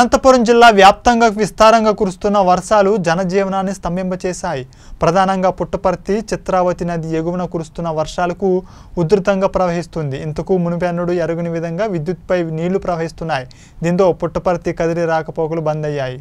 అనంతపురం జిల్లా వ్యాప్తంగా విస్తారంగా కురుస్తున్న వర్షాలు జనజీవనాన్ని స్తంభింపచేశాయి. ప్రధానంగా పుట్టపర్తి, చిత్రావతి నది ఎగువన కురుస్తున్న వర్షాలకు ఉధృతంగా ప్రవహిస్తుంది. ఇంతకు మునుపెన్నడూ ఎరుగని విధంగా విద్యుత్పై నీళ్లు ప్రవహిస్తున్నాయి. దీంతో పుట్టపర్తి కదిరి రాకపోకలు బంద్ అయ్యాయి.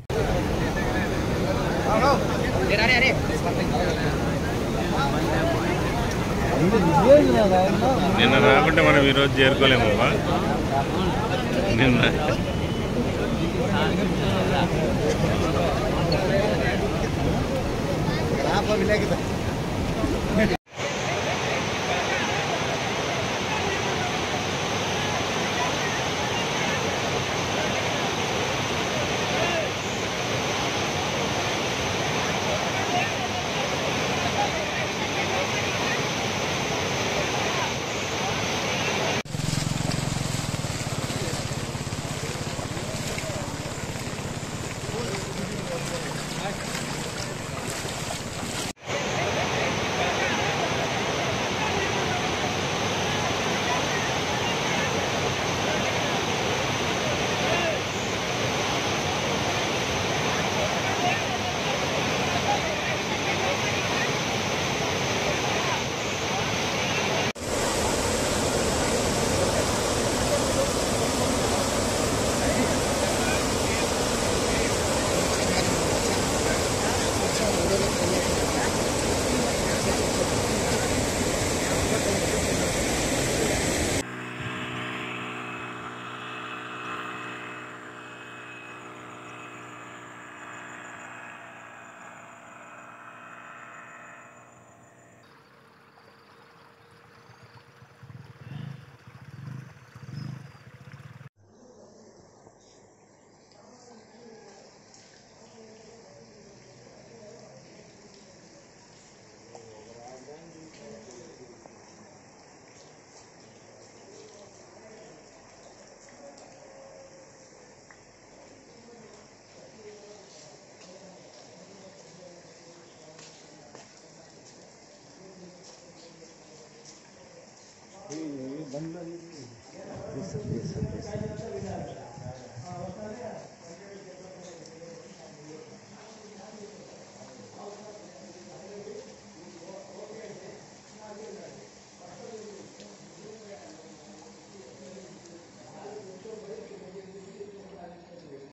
बंद